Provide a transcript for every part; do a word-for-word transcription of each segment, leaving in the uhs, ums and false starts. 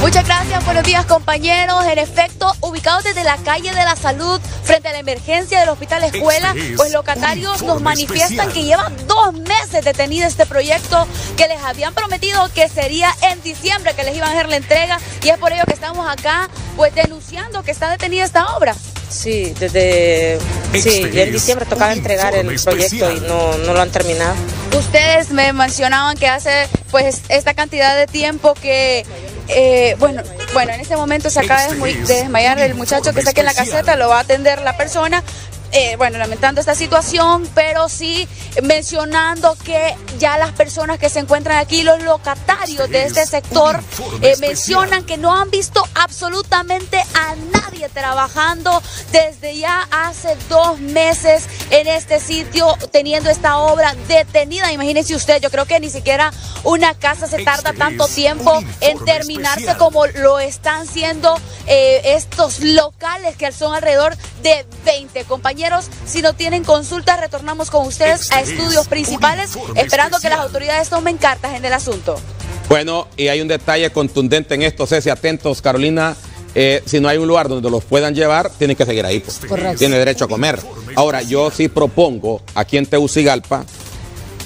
Muchas gracias, buenos días compañeros. En efecto, ubicados desde la calle de la Salud, frente a la emergencia del Hospital Escuela, pues locatarios nos manifiestan que llevan dos meses detenido este proyecto que les habían prometido que sería en diciembre que les iban a hacer la entrega, y es por ello que estamos acá, pues denunciando que está detenida esta obra. Sí, desde sí, en diciembre tocaba entregar el proyecto y no, no lo han terminado. Ustedes me mencionaban que hace pues esta cantidad de tiempo que, eh, bueno, bueno, en este momento se acaba de desmayar el muchacho que está aquí en la caseta, lo va a atender la persona. Eh, bueno, lamentando esta situación, pero sí mencionando que ya las personas que se encuentran aquí, los locatarios de este sector, eh, mencionan que no han visto absolutamente a nadie trabajando desde ya hace dos meses en este sitio, teniendo esta obra detenida. Imagínense usted, yo creo que ni siquiera una casa se tarda tanto tiempo en terminarse como lo están siendo eh, estos locales, que son alrededor de veinte compañeros. Si no tienen consultas, retornamos con ustedes a estudios principales, esperando que las autoridades tomen cartas en el asunto. Bueno, y hay un detalle contundente en esto, Ceci, atentos, Carolina. Eh, si no hay un lugar donde los puedan llevar, tienen que seguir ahí, pues. Correcto. Tiene derecho a comer. Ahora, yo sí propongo aquí en Tegucigalpa,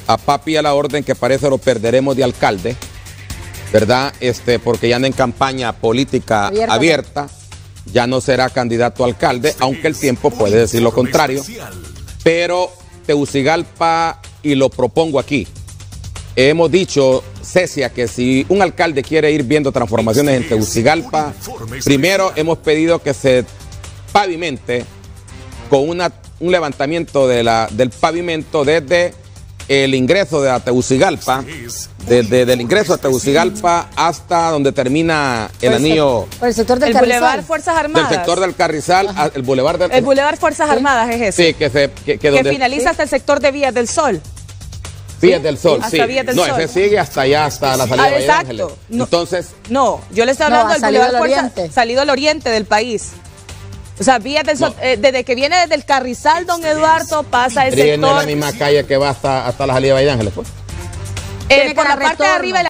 a papi a la orden, que parece lo perderemos de alcalde, ¿verdad? Este, porque ya anda en campaña política abierta. abierta. Ya no será candidato a alcalde, aunque el tiempo puede decir lo contrario. Pero Tegucigalpa, y lo propongo aquí, hemos dicho, Cecia, que si un alcalde quiere ir viendo transformaciones en Tegucigalpa, primero hemos pedido que se pavimente con una, un levantamiento de la, del pavimento desde el ingreso de Tegucigalpa, desde el ingreso a Tegucigalpa hasta donde termina el anillo. Por el sector del Boulevard Fuerzas Armadas. Del sector del Carrizal, el Boulevard del. El Boulevard Fuerzas Armadas es ese. Sí, que se. Que, que, donde, que finaliza ¿sí? hasta el sector de Vías del Sol. Vías del Sol, hasta sí. Vías del no, Sol. Ese sigue hasta allá, hasta la salida ah, de Valle Ángeles. No, entonces. No, yo le estoy hablando del no, Boulevard Fuerzas. Salido al oriente del país. O sea, Vías del Sol, no. eh, desde que viene desde el Carrizal, don Eduardo, pasa ese sector. ¿Viene la misma calle que va hasta, hasta la salida de Valle Ángeles, pues? Eh, por la retorno. Parte de arriba de la